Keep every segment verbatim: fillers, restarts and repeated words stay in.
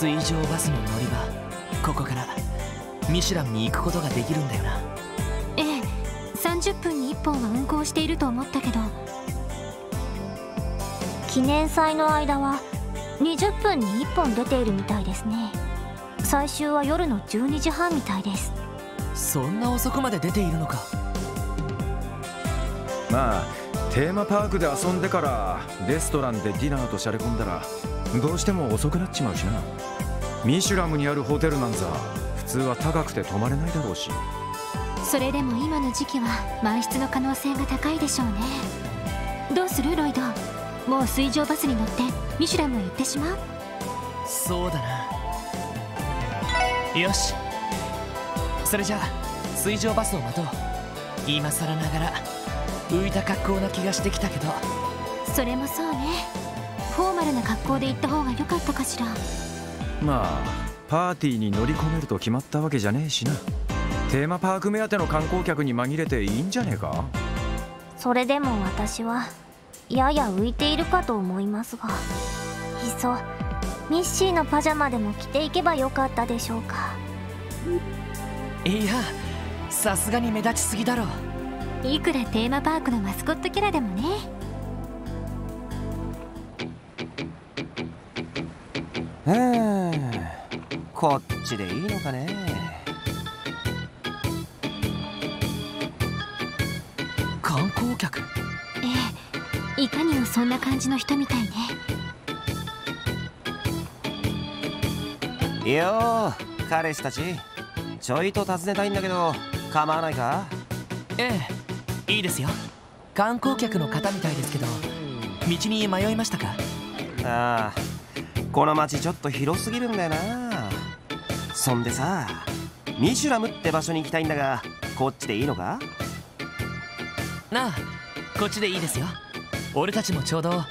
水上バスの乗り場、ここからミシュランに行くことができるんだよな。ええ、さんじゅっぷんにいっぽんは運行していると思ったけど、記念祭の間はにじゅっぷんにいっぽん出ているみたいですね。最終は夜のじゅうにじはんみたいです。そんな遅くまで出ているのか。まあテーマパークで遊んでからレストランでディナーとしゃれ込んだらどうしても遅くなっちまうしな。ミシュラムにあるホテルなんざ普通は高くて泊まれないだろうし。それでも今の時期は満室の可能性が高いでしょうね。どうするロイド、もう水上バスに乗ってミシュラムへ行ってしまう。そうだな。よし、それじゃあ水上バスを待とう。今更ながら浮いた格好な気がしてきたけど。それもそうね、フォーマルな格好で行った方が良かったかしら。まあパーティーに乗り込めると決まったわけじゃねえしな。テーマパーク目当ての観光客に紛れていいんじゃねえか。それでも私はやや浮いているかと思いますが、いっそミッシーのパジャマでも着ていけばよかったでしょうか。いや、さすがに目立ちすぎだろ。いくらテーマパークのマスコットキャラでもね。うん、こっちでいいのかね。観光客？ええ、いかにもそんな感じの人みたいね。よー、彼氏たち。ちょいと尋ねたいんだけど構わないか。ええ、いいですよ。観光客の方みたいですけど道に迷いましたか。ああ、この町ちょっと広すぎるんだよな。そんでさ、ミシュラムって場所に行きたいんだが、こっちでいいのか。なあ、こっちでいいですよ。俺たちもちょうど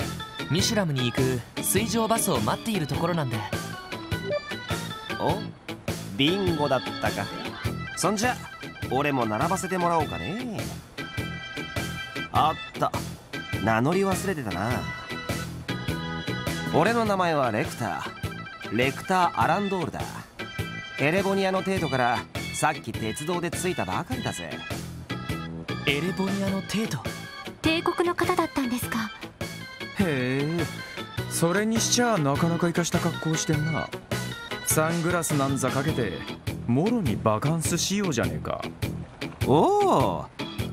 ミシュラムに行く水上バスを待っているところなんで。お、ビンゴだったか。そんじゃ俺も並ばせてもらおうかね。あった、名乗り忘れてたな。俺の名前はレクター、レクター・アランドールだ。エレボニアの帝都からさっき鉄道で着いたばかりだぜ。エレボニアの帝都、帝国の方だったんですか。へえ、それにしちゃなかなか生かした格好してんな。サングラスなんざかけてもろにバカンスしようじゃねえか。おお、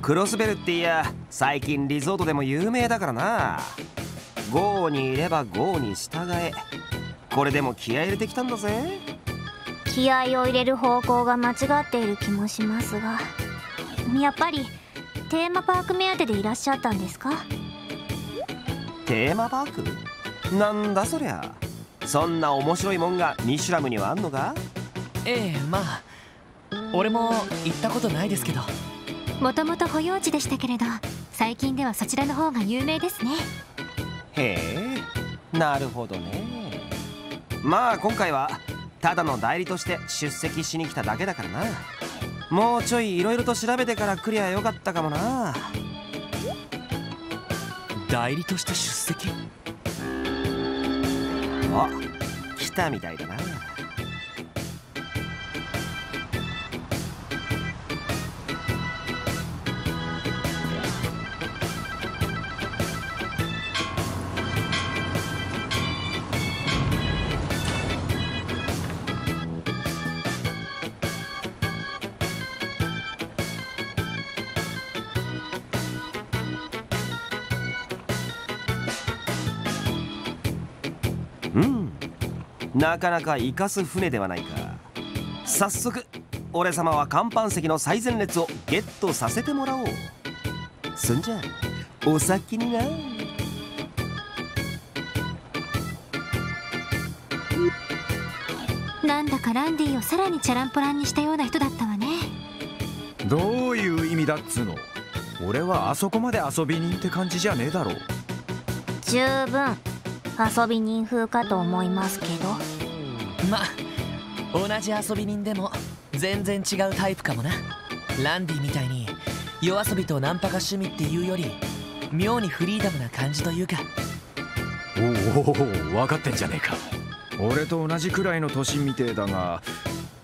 クロスベルっていや最近リゾートでも有名だからな。ゴーにいればゴーに従え。これでも気合い入れてきたんだぜ。気合いを入れる方向が間違っている気もしますが、やっぱりテーマパーク目当てでいらっしゃったんですか。テーマパークなんだそりゃ。そんな面白いもんがミシュラムにはあんのか。ええ、まあ俺も行ったことないですけど。もともと保養地でしたけれど最近ではそちらの方が有名ですね。へえ、なるほどね。まあ今回はただの代理として出席しに来ただけだからな。もうちょいいろいろと調べてから来りゃよかったかもな。代理として出席？あ、来たみたいだな。なかなか生かす船ではないか。早速俺様は甲板席の最前列をゲットさせてもらおう。そんじゃお先にな。なんだかランディをさらにチャランポランにしたような人だったわね。どういう意味だっつうの。俺はあそこまで遊び人って感じじゃねえだろう。十分遊び人風かと思いますけど。ま、同じ遊び人でも全然違うタイプかもな。ランディみたいに夜遊びとナンパが趣味っていうより妙にフリーダムな感じというか。おお、分かってんじゃねえか。俺と同じくらいの年みてえだが、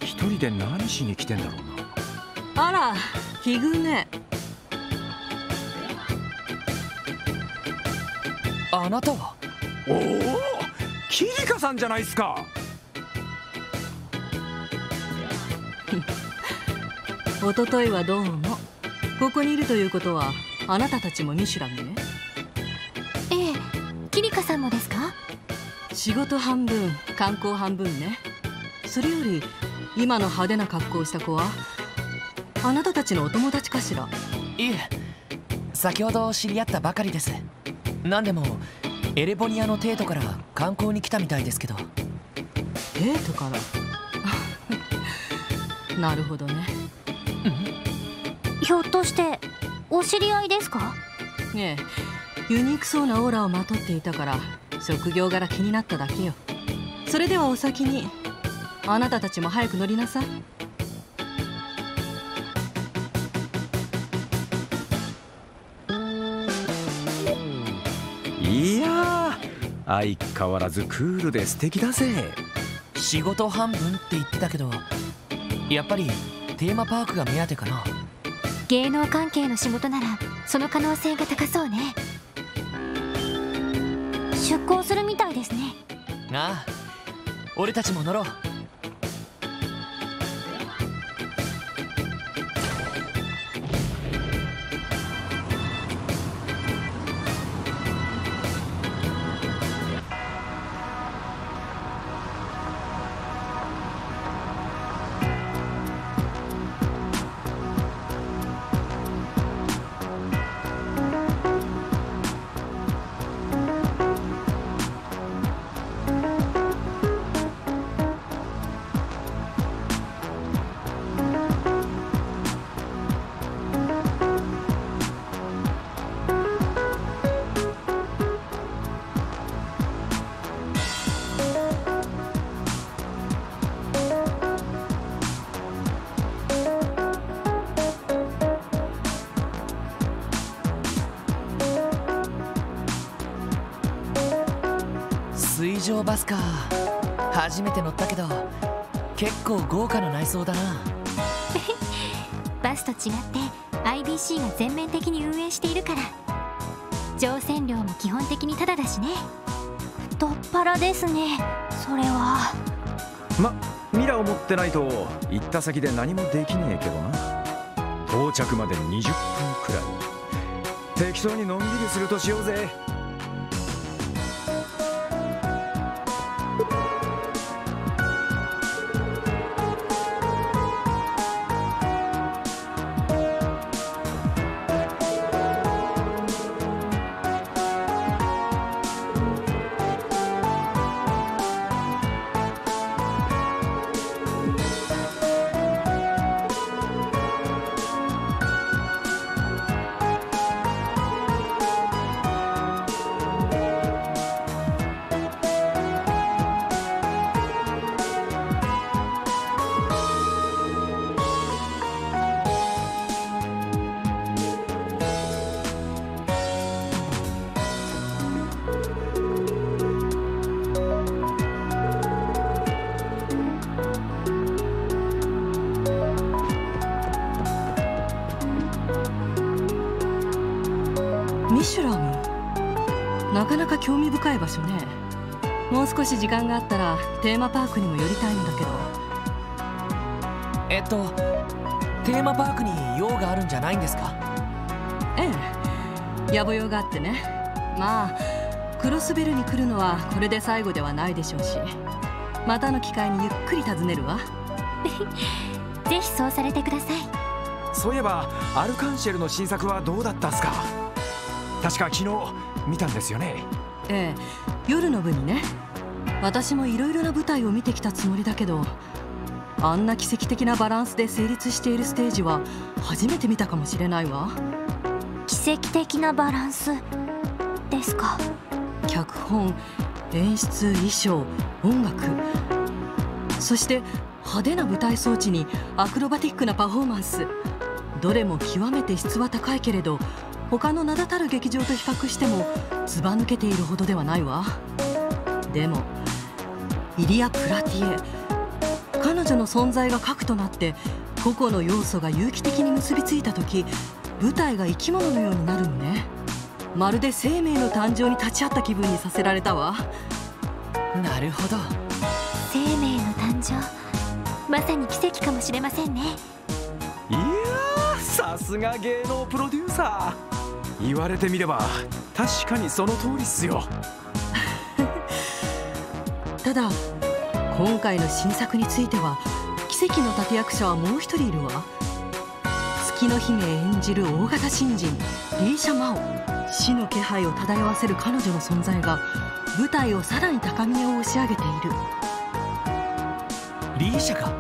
一人で何しに来てんだろうな。あら、奇遇ね。あなたは？おお、キリカさんじゃないっすか。おとといはどうもここにいるということは、あなたたちもミシュランね。ええ、キリカさんもですか。仕事半分、観光半分ね。それより今の派手な格好をした子はあなたたちのお友達かしら。いえ、先ほど知り合ったばかりです。何でもエレボニアの帝都から観光に来たみたいですけど。帝都から？なるほどね。ひょっとしてお知り合いですか？ねえ、ユニークそうなオーラをまとっていたから、職業柄気になっただけよ。それではお先に、あなたたちも早く乗りなさい。いやー、相変わらずクールで素敵だぜ。仕事半分って言ってたけど、やっぱりテーマパークが目当てかな。芸能関係の仕事ならその可能性が高そうね。出航するみたいですね。ああ、俺たちも乗ろう。水上バスか、初めて乗ったけど結構豪華な内装だな。バスと違って アイビーシー が全面的に運営しているから、乗船料も基本的にタダだしね。太っ腹ですね、それは。ま、ミラを持ってないと行った先で何もできねえけどな。到着までにじゅっぷんくらい、適当にのんびりするとしようぜ。ミシュラム、なかなか興味深い場所ね。もう少し時間があったらテーマパークにも寄りたいんだけど。えっとテーマパークに用があるんじゃないんですか？ええ、野暮用があってね。まあクロスビルに来るのはこれで最後ではないでしょうし、またの機会にゆっくり訪ねるわ。ぜひそうされてください。そういえばアルカンシェルの新作はどうだったっすか？確か昨日見たんですよね。ええ、夜の部にね。私もいろいろな舞台を見てきたつもりだけど、あんな奇跡的なバランスで成立しているステージは初めて見たかもしれないわ。奇跡的なバランスですか。脚本、演出、衣装、音楽、そして派手な舞台装置にアクロバティックなパフォーマンス、どれも極めて質は高いけれど、他の名だたる劇場と比較してもずば抜けているほどではないわ。でもイリア・プラティエ。彼女の存在が核となって個々の要素が有機的に結びついた時、舞台が生き物のようになるのね。まるで生命の誕生に立ち会った気分にさせられたわ。なるほど、生命の誕生、まさに奇跡かもしれませんね。いやー、さすが芸能プロデューサー。言われてみれば確かにその通りっすよ。ただ今回の新作については奇跡の立役者はもう一人いるわ。月の姫演じる大型新人リーシャ・マオ、死の気配を漂わせる彼女の存在が舞台をさらに高みへ押し上げている。リーシャか、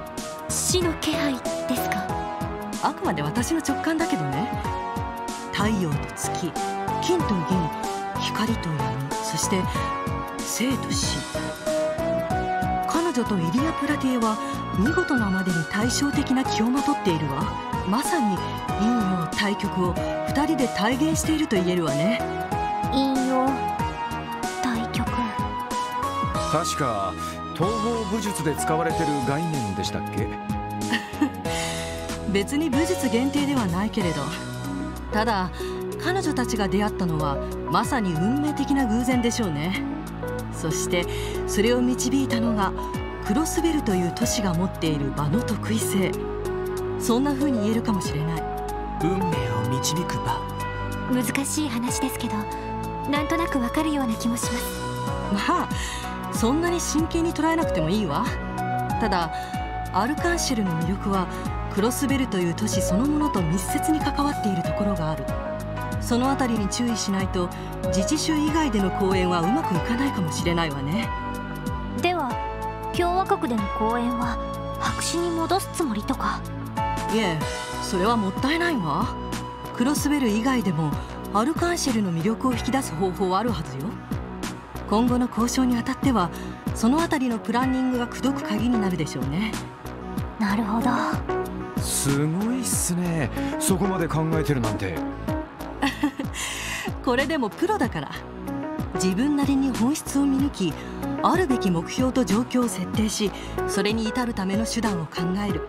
死の気配ですか。あくまで私の直感だけどね。太陽と月、金と銀、光と闇、そして生と死。彼女とイリア・プラティエは見事なまでに対照的な気をまとっているわ。まさに陰陽対極を二人で体現していると言えるわね。陰陽対極、確か統合武術で使われてる概念でしたっけ。別に武術限定ではないけれど、ただ彼女たちが出会ったのはまさに運命的な偶然でしょうね。そしてそれを導いたのがクロスベルという都市が持っている場の特異性。そんな風に言えるかもしれない。運命を導く場、難しい話ですけどなんとなくわかるような気もします。まあそんなに真剣に捉えなくてもいいわ。ただアルカンシェルの魅力はクロスベルという都市そのものと密接に関わっているところがある。そのあたりに注意しないと自治州以外での公演はうまくいかないかもしれないわね。では共和国での公演は白紙に戻すつもりとか。いえ、それはもったいないわ。クロスベル以外でもアルカンシェルの魅力を引き出す方法はあるはずよ。今後の交渉にあたってはそのあたりのプランニングが口説く鍵になるでしょうね。なるほど、すごいっすね、そこまで考えてるなんて。これでもプロだから、自分なりに本質を見抜き、あるべき目標と状況を設定し、それに至るための手段を考える。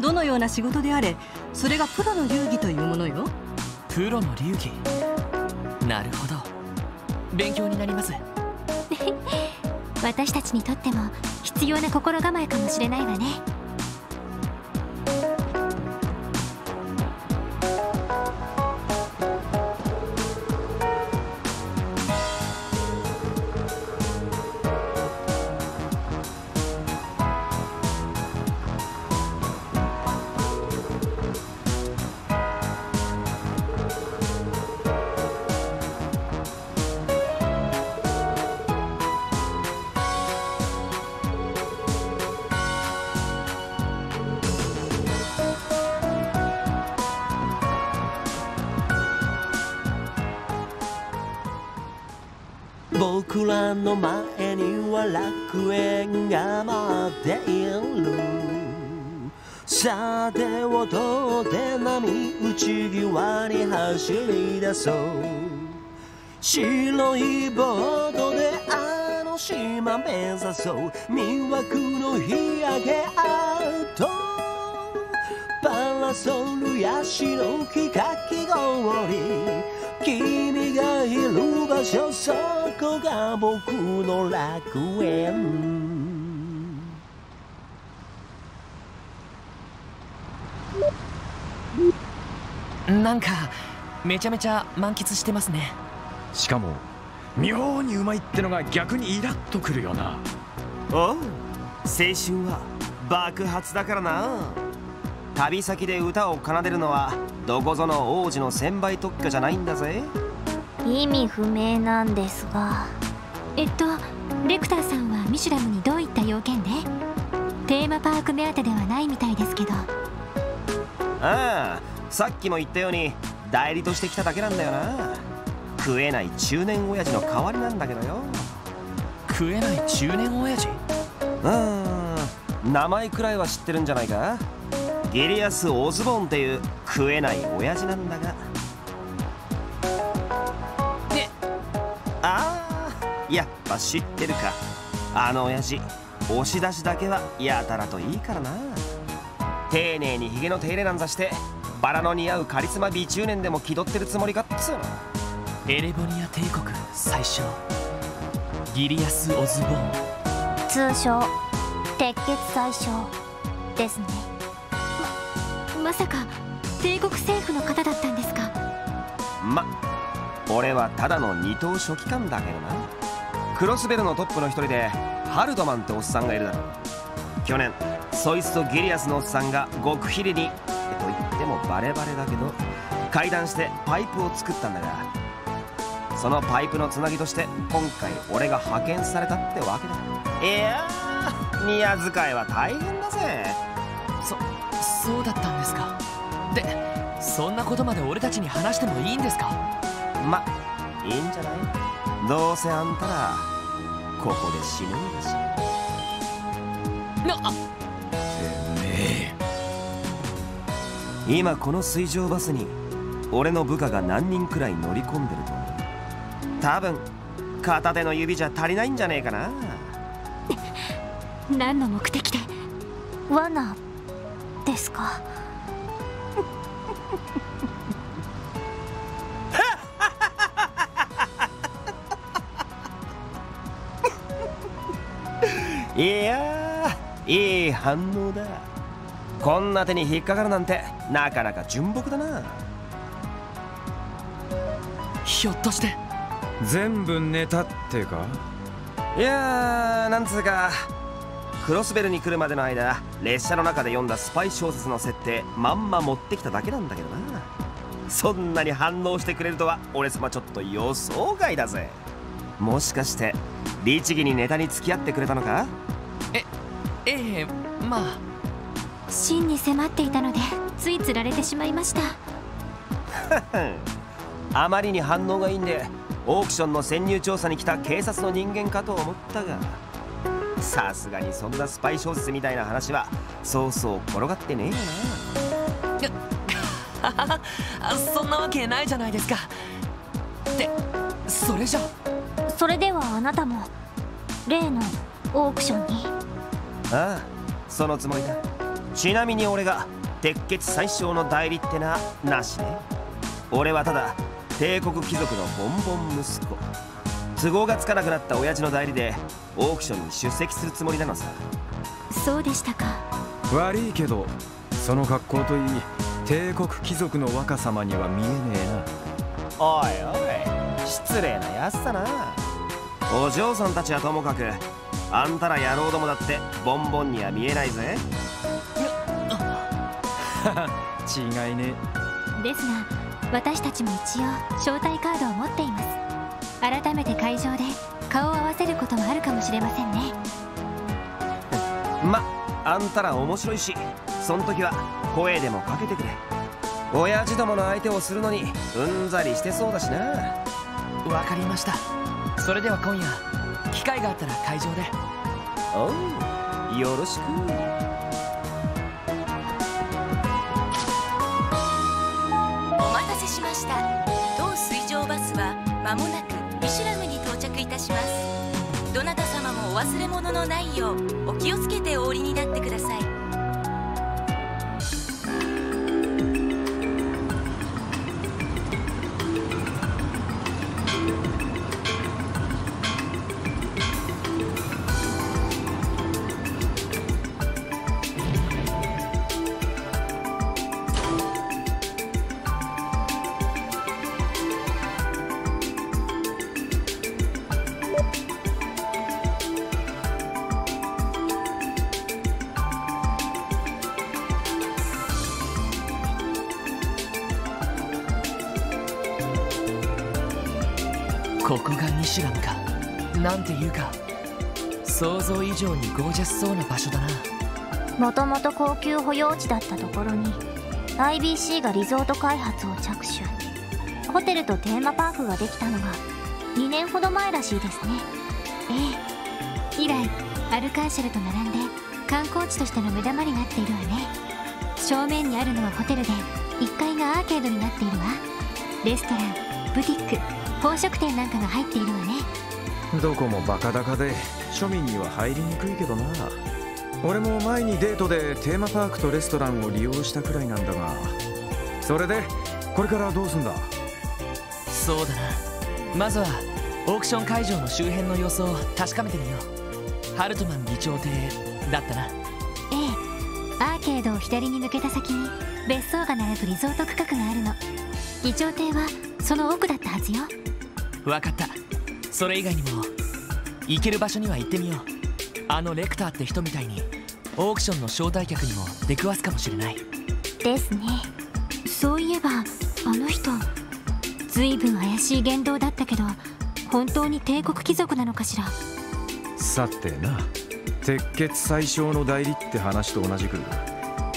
どのような仕事であれ、それがプロの流儀というものよ。プロの流儀、なるほど、勉強になります。私たちにとっても必要な心構えかもしれないわね。僕らの前には楽園が待っている。さてはどうで波打ち際に走り出そう。白いボードであの島目指そう。魅惑の日焼け跡、パラソルや白きかき氷、君がいる場所、そこが僕の楽園。なんかめちゃめちゃ満喫してますね。しかも妙にうまいってのが逆にイラッとくるよな。おう、青春は爆発だからな。旅先で歌を奏でるのはどこぞの王子の専売特許じゃないんだぜ。意味不明なんですが、えっとレクターさんはミシュラムにどういった要件で？テーマパーク目当てではないみたいですけど。ああ、さっきも言ったように代理として来ただけなんだよな。食えない中年親父の代わりなんだけどよ。食えない中年親父？うん、名前くらいは知ってるんじゃないか。イリアス・オズボンっていう食えない親父なんだが。え、ああ、やっぱ知ってるか。あの親父押し出しだけはやたらといいからな。丁寧にヒゲの手入れなんざしてバラの似合うカリスマ美中年でも気取ってるつもりかっつうの。エレボニア帝国最初ギリアス・オズボーン、通称鉄血最初ですね。 ま, まさか帝国政府の方だったんですか。ま、俺はただの二等書記官だけどな。クロスベルのトップの一人でハルドマンっておっさんがいるだろう。去年そいつとギリアスのおっさんが極秘裏にと言ってもバレバレだけど階段してパイプを作ったんだが、そのパイプのつなぎとして今回俺が派遣されたってわけだ。いやー、宮遣いは大変だぜ。そそうだったんですか。でそんなことまで俺たちに話してもいいんですか。ま、いいんじゃない。どうせあんたらここで死ぬんだしな。あてめえ、今この水上バスに俺の部下が何人くらい乗り込んでると思う。多分片手の指じゃ足りないんじゃねえかな。何の目的で。罠ですか。いやー、いい反応だ。こんな手に引っかかるなんてなかなか純朴だな。ひょっとして全部ネタってか。いやー、なんつうかクロスベルに来るまでの間列車の中で読んだスパイ小説の設定まんま持ってきただけなんだけどな。そんなに反応してくれるとは俺様ちょっと予想外だぜ。もしかして律儀にネタに付き合ってくれたのか。えええまあ真に迫っていたのでつい釣られてしまいました。あまりに反応がいいんでオークションの潜入調査に来た警察の人間かと思ったが、さすがにそんなスパイ小説みたいな話はそうそう転がってねえよな。そんなわけないじゃないですか。ってそれじゃそれではあなたも例のオークションに。ああ、そのつもりだ。ちなみに俺が鉄血最小の代理ってななしね。俺はただ帝国貴族のボンボン息子、都合がつかなくなった親父の代理でオークションに出席するつもりなのさ。そうでしたか。悪いけどその格好といい帝国貴族の若様には見えねえな。おいおい、失礼なやつだな。お嬢さんたちはともかくあんたら野郎どもだってボンボンには見えないぜ。違いね。ですが私たちも一応招待カードを持っています。改めて会場で顔を合わせることもあるかもしれませんね。ま、あんたら面白いし、その時は声でもかけてくれ。親父どもの相手をするのにうんざりしてそうだしな。わかりました。それでは今夜機会があったら会場で。おう、よろしく。しました。当水上バスはまもなくミシュラムに到着いたします。どなた様もお忘れ物のないようお気をつけてお降りになってください。ここがミシュラムか。なんていうか想像以上にゴージャスそうな場所だな。もともと高級保養地だったところに アイビーシー がリゾート開発を着手、ホテルとテーマパークができたのがにねんほど前らしいですね。ええ、以来アルカーシェルと並んで観光地としての目玉になっているわね。正面にあるのはホテルでいっかいがアーケードになっているわ。レストラン、ブティック、宝飾店なんかが入っているわね。どこもバカ高で庶民には入りにくいけどな。俺も前にデートでテーマパークとレストランを利用したくらいなんだが。それでこれからどうすんだ？そうだな、まずはオークション会場の周辺の様子を確かめてみよう。ハルトマン議長邸だったな。ええ、アーケードを左に抜けた先に別荘が並ぶリゾート区画があるの。議長邸はその奥だったはずよ。分かった、それ以外にも行ける場所には行ってみよう。あのレクターって人みたいにオークションの招待客にも出くわすかもしれないですね。そういえばあの人随分怪しい言動だったけど、本当に帝国貴族なのかしら。さてな、鉄血最小の代理って話と同じく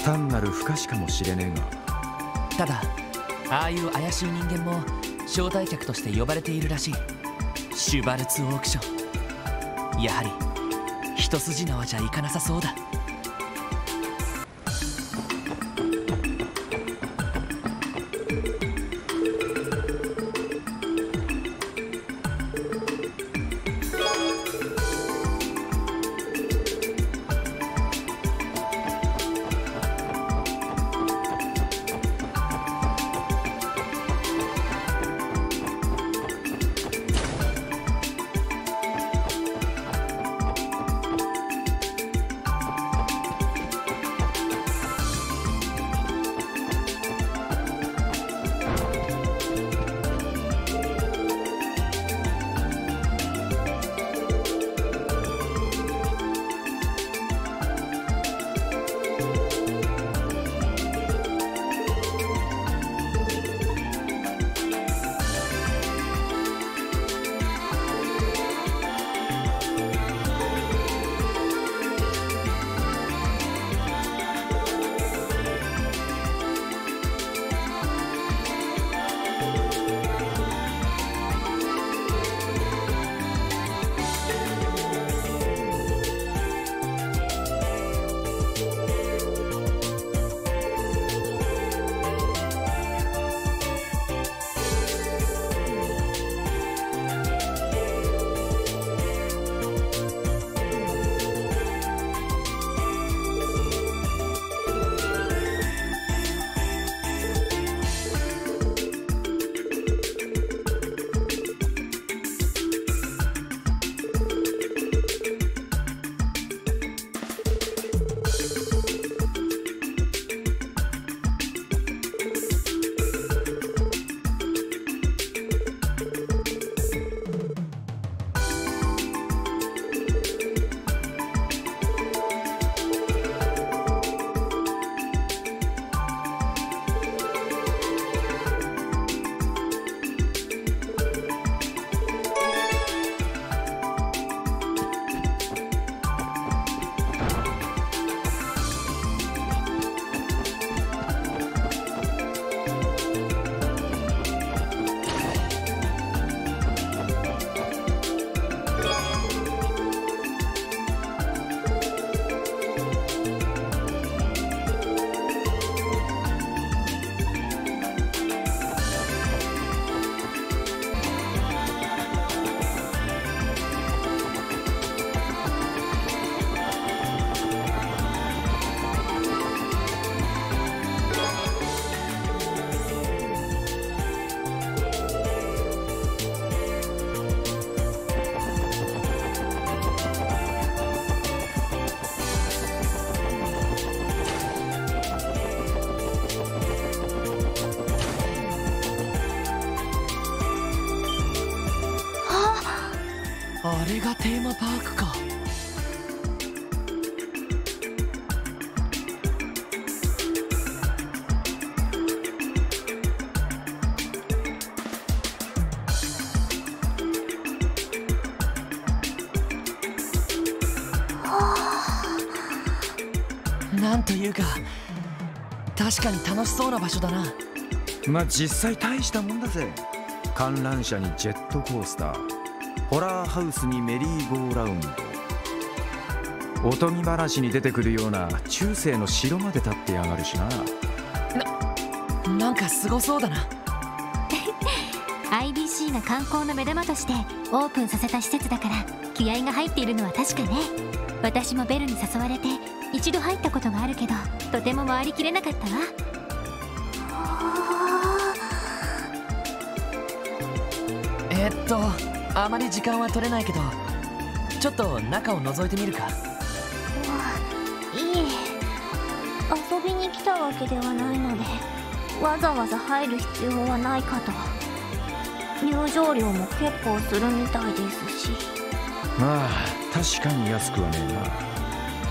単なる不可視かもしれねえが、ただああいう怪しい人間も招待客として呼ばれているらしい。シュバルツ・オークション、やはり一筋縄じゃいかなさそうだ。あれがテーマパークか。なんというか、確かに楽しそうな場所だな。まあ実際大したもんだぜ。観覧車にジェットコースター、ホラーハウスにメリーゴーラウンド、おとぎ話に出てくるような中世の城まで立ってやがるしな。な、なんかすごそうだなアイビーシー が観光の目玉としてオープンさせた施設だから気合が入っているのは確かね。私もベルに誘われて一度入ったことがあるけど、とても回りきれなかったわ。えっとあまり時間は取れないけど、ちょっと中を覗いてみるか。いい遊びに来たわけではないので、わざわざ入る必要はないかと。入場料も結構するみたいですし。まあ確かに安くはねえ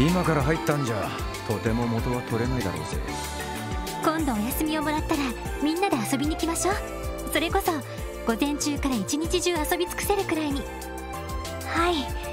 な。今から入ったんじゃとても元は取れないだろうぜ。今度お休みをもらったらみんなで遊びに来ましょう。それこそ午前中から一日中遊び尽くせるくらいに。はい、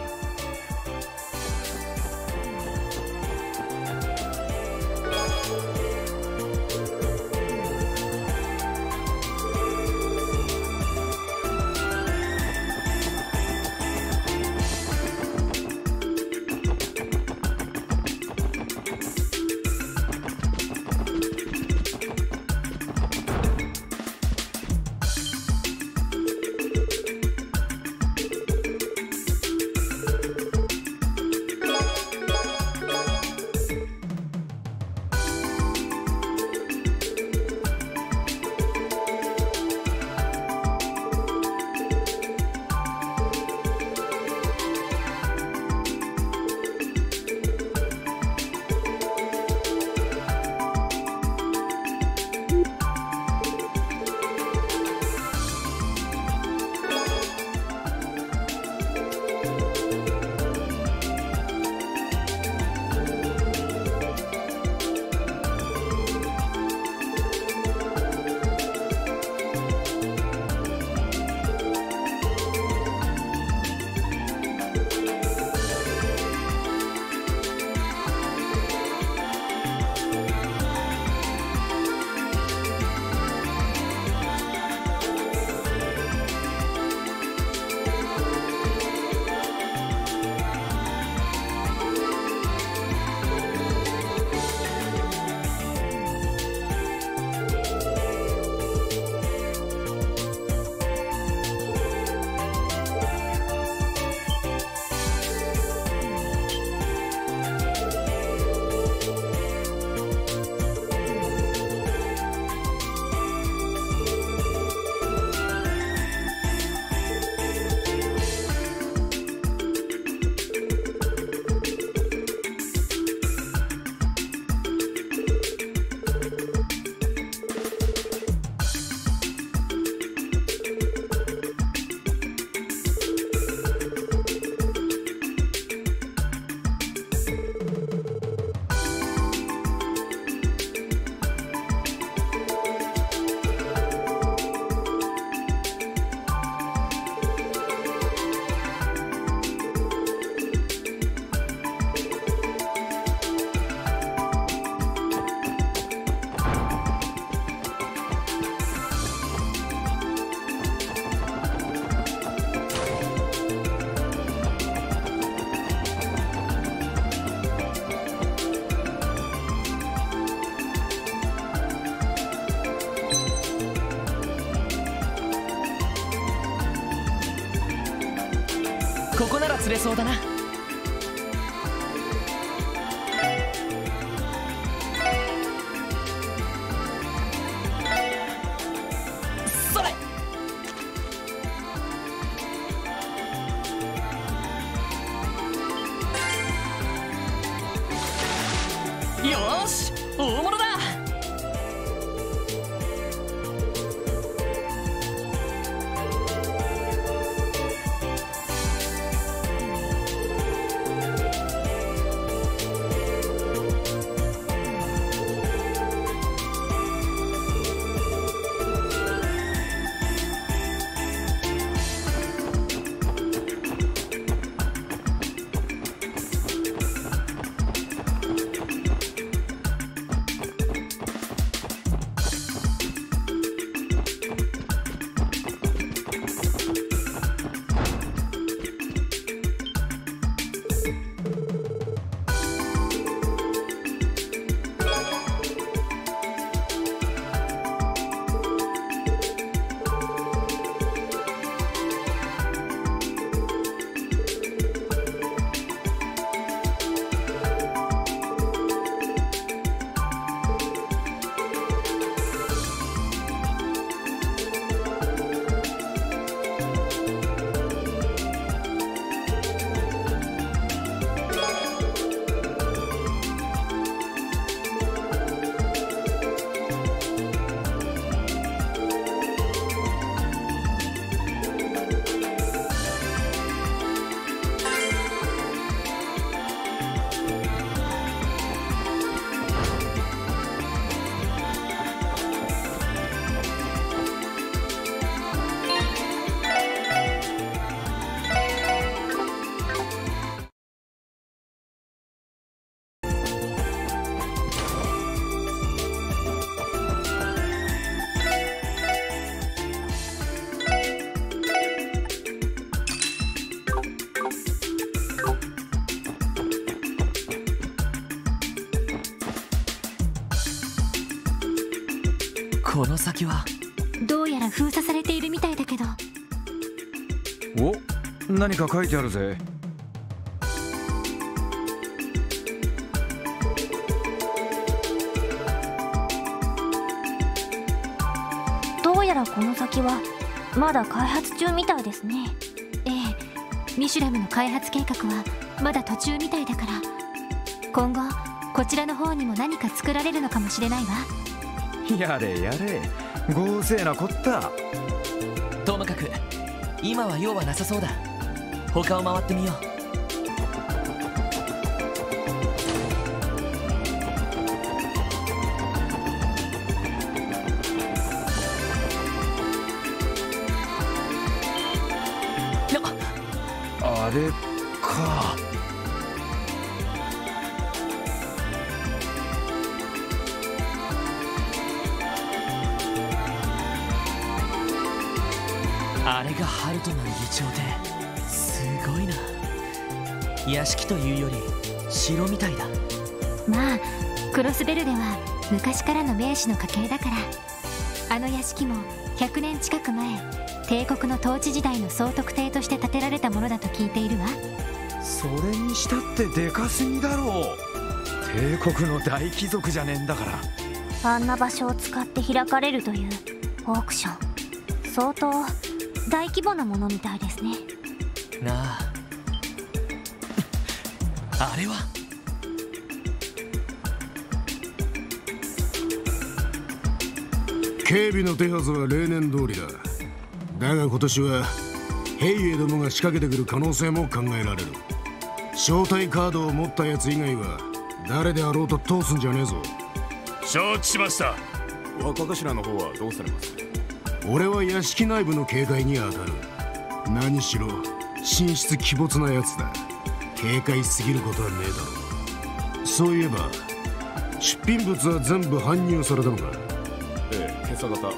ここなら釣れそうだな。それ。よーし、大物だ。この先はどうやら封鎖されているみたいだけど。お、何か書いてあるぜ。どうやらこの先はまだ開発中みたいですね。ええ、ミシュラムの開発計画はまだ途中みたいだから、今後こちらの方にも何か作られるのかもしれないわ。やれやれ、豪勢なこった。ともかく今は用はなさそうだ。他を回ってみよう。あれか。あれがハルトの議長で、すごいな。屋敷というより城みたいだ。まあクロスベルデは昔からの名士の家系だから、あの屋敷もひゃくねん近く前、帝国の統治時代の総督邸として建てられたものだと聞いているわ。それにしたってでかすぎだろう。帝国の大貴族じゃねえんだから。あんな場所を使って開かれるというオークション、相当大規模なものみたいですね。なあ、あれは警備の手はずは例年通りだ。だが今年はヘイエどもが仕掛けてくる可能性も考えられる。招待カードを持ったやつ以外は誰であろうと通すんじゃねえぞ。承知しました。若頭の方はどうされます？俺は屋敷内部の警戒に当たる。何しろ神出鬼没なやつだ。警戒すぎることはねえだろう。そういえば出品物は全部搬入されたのか？ええ、今朝方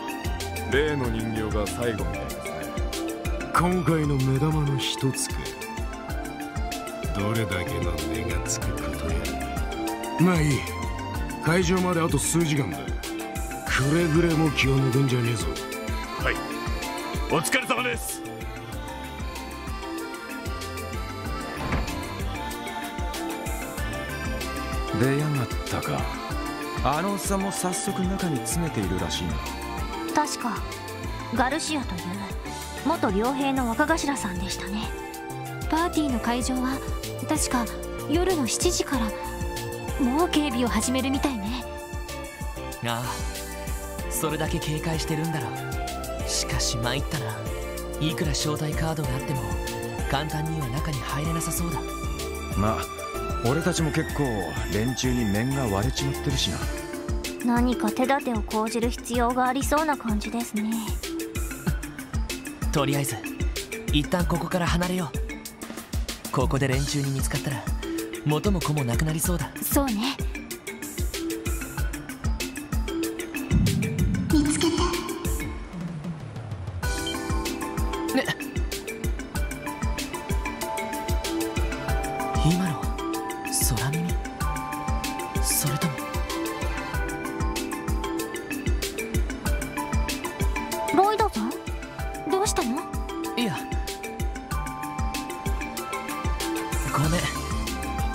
例の人形が最後みたいですね。今回の目玉の一つか。どれだけの値がつくことや。まあいい、会場まであと数時間だ。くれぐれも気を抜くんじゃねえぞ。はい、お疲れ様です。出やがったか。あのおっさんも早速中に詰めているらしいな。確かガルシアという元傭兵の若頭さんでしたね。パーティーの会場は確か夜のしちじから、もう警備を始めるみたいね。ああ、それだけ警戒してるんだろう。しかし参ったな。いくら招待カードがあっても簡単には中に入れなさそうだ。まあ俺たちも結構連中に面が割れちまってるしな。何か手立てを講じる必要がありそうな感じですね。とりあえず一旦ここから離れよう。ここで連中に見つかったら元も子もなくなりそうだ。そうね。見つけて、ね、今の空耳、それとも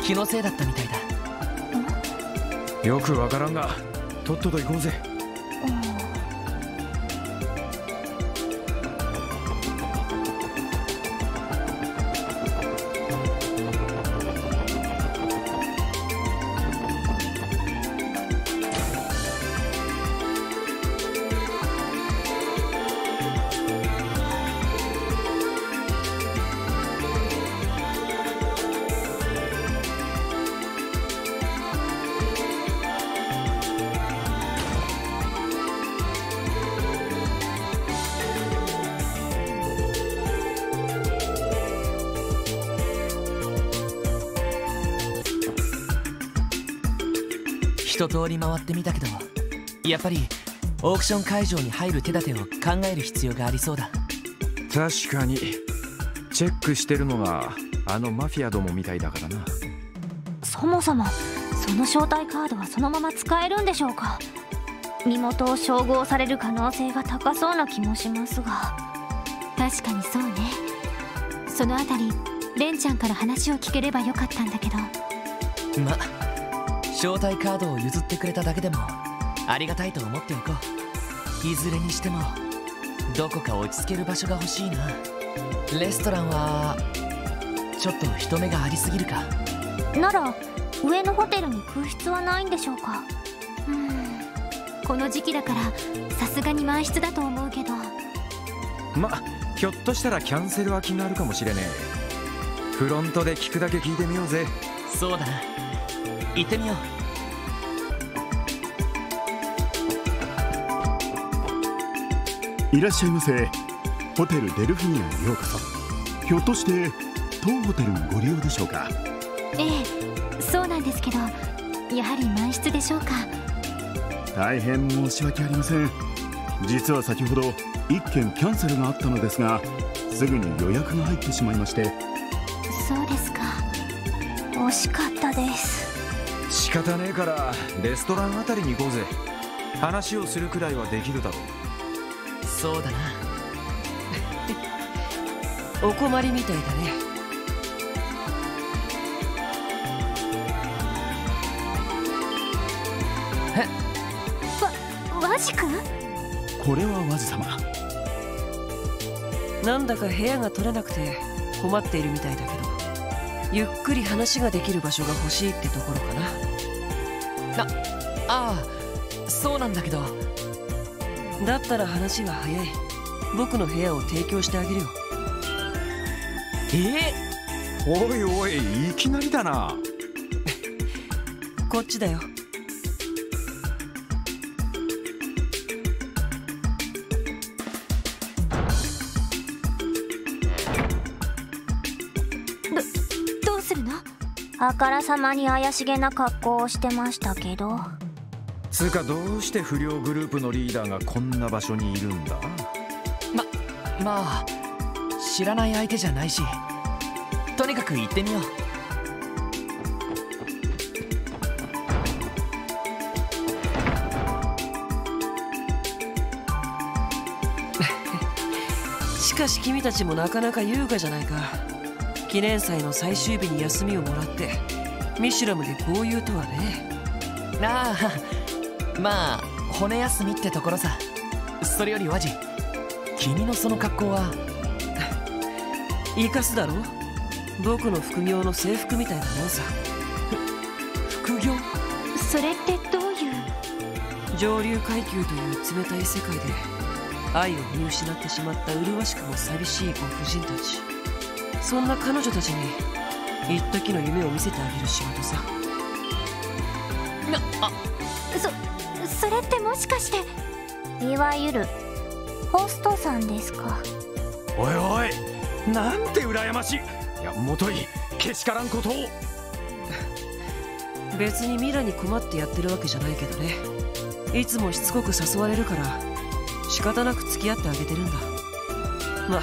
気のせいだったみたいだ。よくわからんがとっとと行こうぜ。一通り回ってみたけど、やっぱりオークション会場に入る手立てを考える必要がありそうだ。確かにチェックしてるのはあのマフィアどもみたいだからな。そもそもその招待カードはそのまま使えるんでしょうか？身元を照合される可能性が高そうな気もしますが。確かにそうね。そのあたりレンちゃんから話を聞ければよかったんだけど。ま、招待カードを譲ってくれただけでもありがたいと思っておこう。いずれにしてもどこか落ち着ける場所が欲しいな。レストランはちょっと人目がありすぎるか。なら上のホテルに空室はないんでしょうか。うーん、この時期だからさすがに満室だと思うけど。ま、ひょっとしたらキャンセル空きがあるかもしれねえ。フロントで聞くだけ聞いてみようぜ。そうだな、行ってみよう。いらっしゃいませ。ホテルデルフィニアにようこそ。ひょっとして当ホテルのご利用でしょうか。ええ、そうなんですけど、やはり満室でしょうか。大変申し訳ありません。実は先ほどいっけんキャンセルがあったのですが、すぐに予約が入ってしまいまして。そうですか、惜しかったです。仕方ねえからレストランあたりに行こうぜ。話をするくらいはできるだろう。そうだなお困りみたいだね。わ、和治君？これは和治様。なんだか部屋が取れなくて困っているみたいだけど、ゆっくり話ができる場所が欲しいってところかな。な、ああ、そうなんだけど。だったら話は早い。僕の部屋を提供してあげるよ。えっ、おいおい、いきなりだなこっちだよ。ど、どうするの？あからさまに怪しげな格好をしてましたけど。つうか、どうして不良グループのリーダーがこんな場所にいるんだ。ま、まあ知らない相手じゃないし、とにかく行ってみよう。しかし君たちもなかなか優雅じゃないか。記念祭の最終日に休みをもらってミシュラムで豪遊とはね。ああ、まあ骨休みってところさ。それより和治、君のその格好は生かすだろ。僕の副業の制服みたいなもんさ。副業？それってどういう？上流階級という冷たい世界で愛を見失ってしまった麗しくも寂しいご婦人たち、そんな彼女たちに一時の夢を見せてあげる仕事さ。な、あ、そそれってもしかしていわゆるホストさんですか。おいおい、なんて羨ましい。いや、もとい、けしからんことを別にミラに困ってやってるわけじゃないけどね。いつもしつこく誘われるから仕方なく付き合ってあげてるんだ。まあ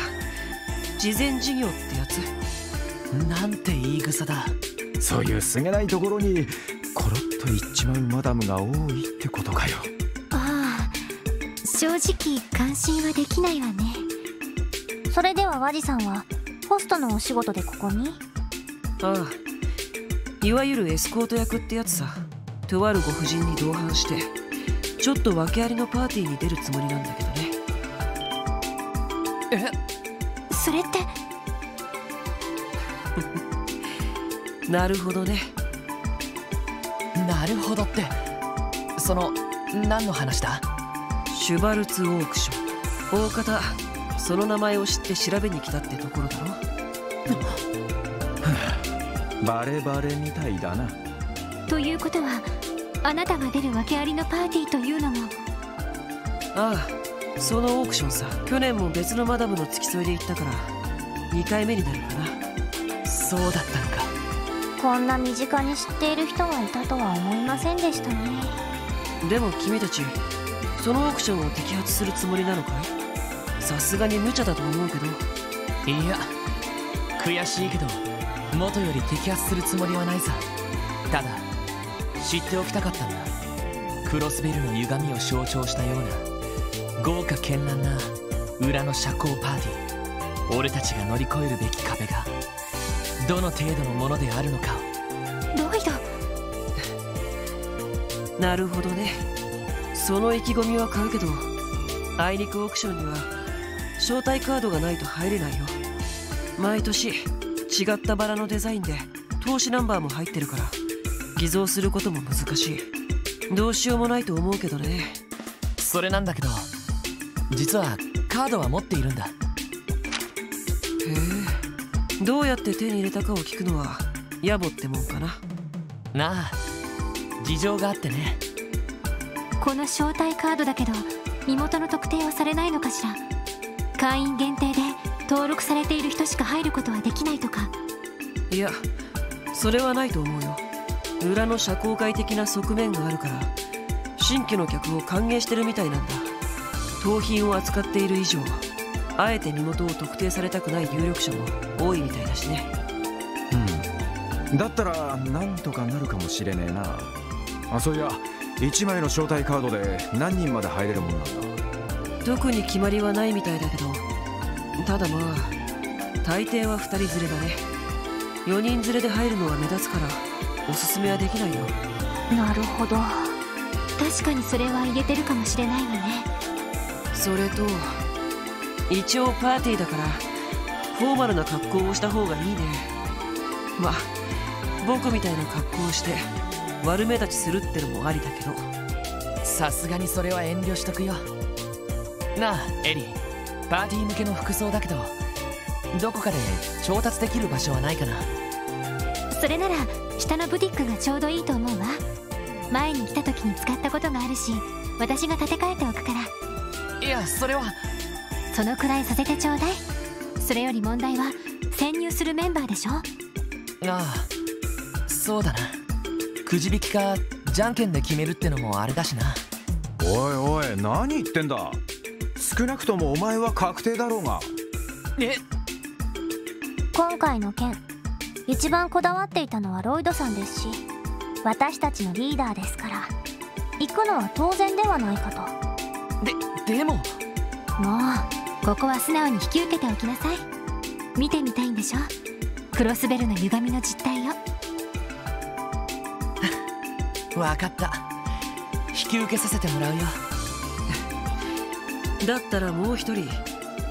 慈善事業ってやつ。なんて言い草だ。そういうすげないところにコロッと言っちまうマダムが多いってことかよ。ああ、正直関心はできないわね。それでは和治さんはホストのお仕事でここに？ああ、いわゆるエスコート役ってやつさ。とあるご婦人に同伴してちょっと訳ありのパーティーに出るつもりなんだけどね。え、それってなるほどね。なるほどってその何の話だ。シュバルツオークション、大方その名前を知って調べに来たってところだろバレバレみたいだな。ということはあなたが出る訳ありのパーティーというのも。ああ、そのオークションさ。去年も別のマダムの付き添いで行ったからにかいめになるかな。そうだったのか。こんな身近に知っている人がいたとは思いませんでしたね。でも君たちそのオークションを摘発するつもりなのかい？さすがに無茶だと思うけど。いや、悔しいけど元より摘発するつもりはないさ。ただ知っておきたかったんだ。クロスビルの歪みを象徴したような豪華絢爛な裏の社交パーティー、俺たちが乗り越えるべき壁がどの程度のものであるのかを。ロイドなるほどね。その意気込みは買うけど、あいにくオークションには招待カードがないと入れないよ。毎年違ったバラのデザインで投資ナンバーも入ってるから、偽造することも難しい。どうしようもないと思うけどね。それなんだけど、実はカードは持っているんだ。へえ、どうやって手に入れたかを聞くのは野暮ってもんかな。なあ、事情があってね。この招待カードだけど身元の特定はされないのかしら。会員限定で登録されている人しか入ることはできないとか。いや、それはないと思うよ。裏の社交界的な側面があるから、新規の客を歓迎してるみたいなんだ。盗品を扱っている以上、あえて身元を特定されたくない有力者も多いみたいだしね。うん、だったらなんとかなるかもしれねえな。あ、そういや、いちまいの招待カードで何人まで入れるもんなんだ。特に決まりはないみたいだけど、ただまあ大抵はふたり連れだね。よにん連れで入るのは目立つからおすすめはできないよ。なるほど、確かにそれは言えてるかもしれないわね。それと一応パーティーだからフォーマルな格好をした方がいいね。まあ僕みたいな格好をして悪目立ちするってのもありだけど、さすがにそれは遠慮しとくよ。なあエリー、パーティー向けの服装だけど、どこかで調達できる場所はないかな。それなら下のブティックがちょうどいいと思うわ。前に来た時に使ったことがあるし、私が建て替えておくから。いや、それはそのくらいさせてちょうだい。それより問題は潜入するメンバーでしょ。ああ、そうだな。くじ引きかじゃんけんで決めるってのもあれだしな。おいおい、何言ってんだ。少なくともお前は確定だろうが。え、今回の件一番こだわっていたのはロイドさんですし、私たちのリーダーですから、行くのは当然ではないかと。で、でももうここは素直に引き受けておきなさい。見てみたいんでしょ、クロスベルの歪みの実態よ。わかった、引き受けさせてもらうよ。だったらもう一人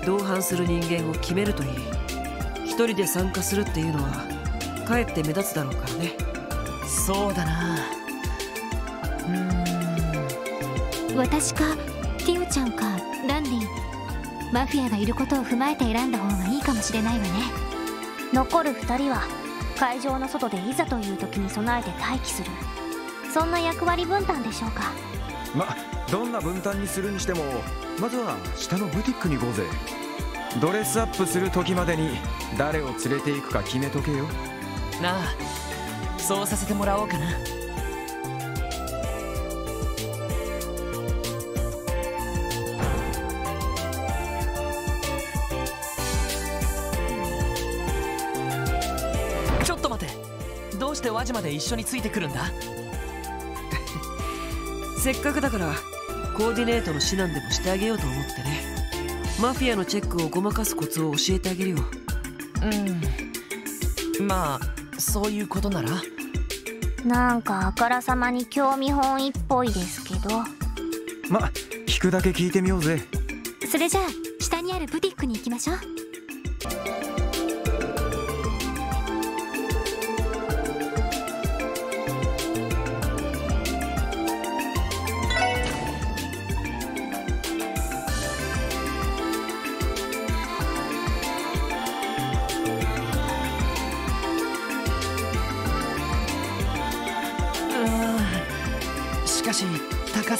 同伴する人間を決めるといい。一人で参加するっていうのはかえって目立つだろうからね。そうだな。うーん、私かティウちゃんかランディ、マフィアがいることを踏まえて選んだ方がいいかもしれないわね。残るふたりは会場の外でいざという時に備えて待機する、そんな役割分担でしょうか。ま、どんな分担にするにしても、まずは下のブティックにごぜ。ドレスアップする時までに誰を連れていくか決めとけよ。なあ、そうさせてもらおうかな。ちょっと待って、どうしてワジまで一緒についてくるんだ。せっかくだからコーディネートの指南でもしてあげようと思ってね。マフィアのチェックをごまかすコツを教えてあげるよ。うん、まあそういうことなら。なんかあからさまに興味本位っぽいですけど。ま、聞くだけ聞いてみようぜ。それじゃあ下にあるブティックに行きましょう。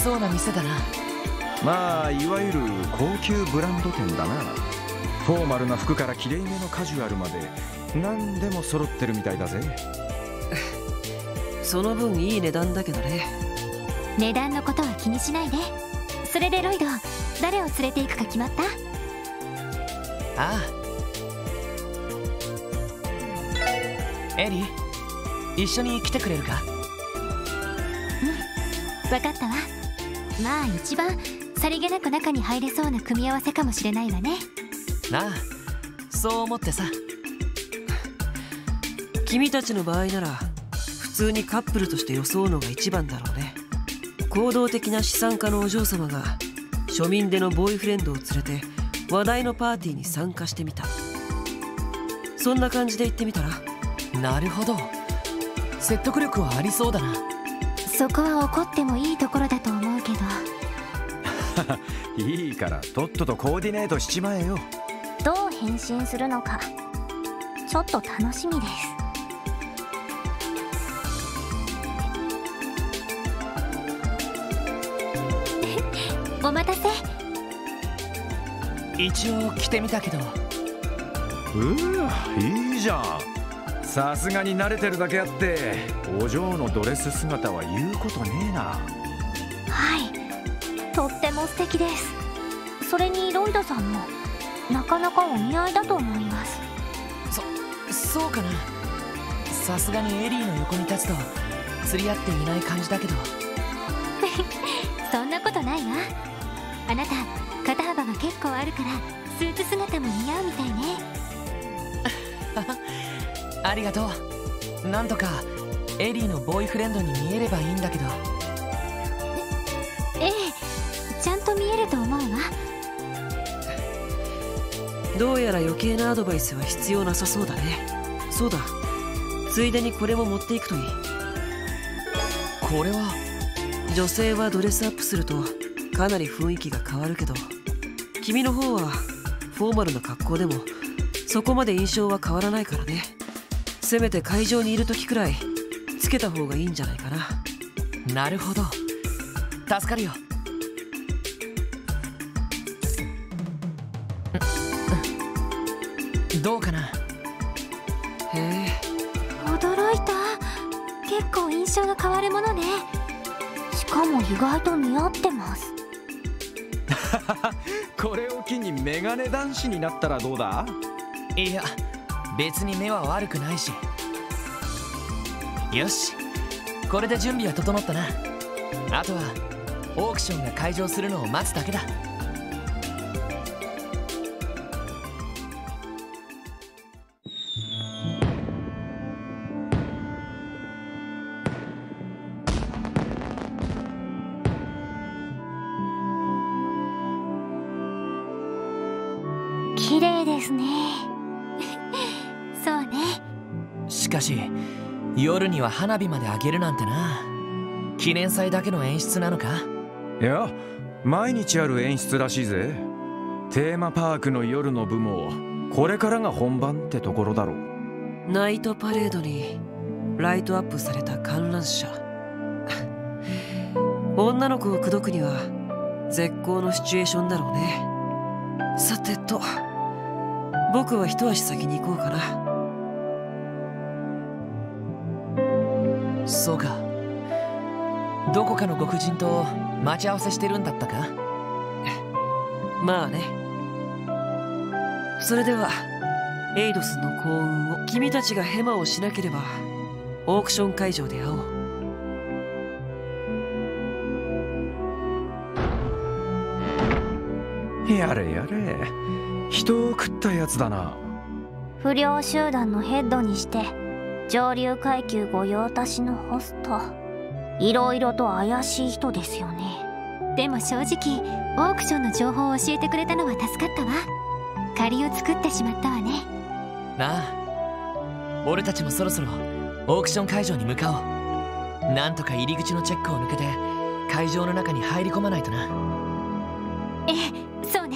そうな店だな。まあいわゆる高級ブランド店だな。フォーマルな服からきれいめのカジュアルまで何でも揃ってるみたいだぜ。その分いい値段だけどね。値段のことは気にしないで。それでロイド、誰を連れていくか決まった？ああ、エリー、一緒に来てくれるか？分かったわ。まあ一番さりげなく中に入れそうな組み合わせかもしれないわね。なあ、そう思ってさ。君たちの場合なら普通にカップルとして装うのが一番だろうね。行動的な資産家のお嬢様が庶民でのボーイフレンドを連れて話題のパーティーに参加してみた、そんな感じで言ってみたら。なるほど、説得力はありそうだな。そこは怒ってもいいところだと思うけどいいからとっととコーディネートしちまえよ。どう変身するのかちょっと楽しみです。お待たせ。一応着てみたけど。うー、いいじゃん。さすがに慣れてるだけあってお嬢のドレス姿は言うことねえな。はい、とっても素敵です。それにロイドさんもなかなかお似合いだと思います。そそうかな。さすがにエリーの横に立つと釣り合っていない感じだけどそんなことないわ。あなた肩幅が結構あるからスーツ姿も似合うみたいねありがとう。なんとかエリーのボーイフレンドに見えればいいんだけど。ええちゃんと見えると思うわ。どうやら余計なアドバイスは必要なさそうだね。そうだ、ついでにこれも持っていくといい。これは女性はドレスアップするとかなり雰囲気が変わるけど、君の方はフォーマルな格好でもそこまで印象は変わらないからね。せめて会場にいる時くらいつけた方がいいんじゃないかな。なるほど、助かるよ。どうかな。へえ、驚いた。結構印象が変わるものね。しかも意外と似合ってますこれを機にメガネ男子になったらどうだ。いや別に目は悪くないし。よし、これで準備は整ったな。あとはオークションが開場するのを待つだけだ。綺麗ですねそうね。しかし夜には花火まで上げるなんてな。記念祭だけの演出なのか。いや、毎日ある演出らしいぜ。テーマパークの夜の部もこれからが本番ってところだろう。ナイトパレードにライトアップされた観覧車女の子を口説くには絶好のシチュエーションだろうね。さてと、僕は一足先に行こうかな。そうか、どこかのご婦人と待ち合わせしてるんだったかまあね。それではエイドスの幸運を。君たちがヘマをしなければオークション会場で会おう。やれやれ、人を食ったやつだな。不良集団のヘッドにして上流階級御用達のホスト、いろいろと怪しい人ですよね。でも正直オークションの情報を教えてくれたのは助かったわ。借りを作ってしまったわね。なあ、俺たちもそろそろオークション会場に向かおう。なんとか入り口のチェックを抜けて会場の中に入り込まないとな。ええ、そうね。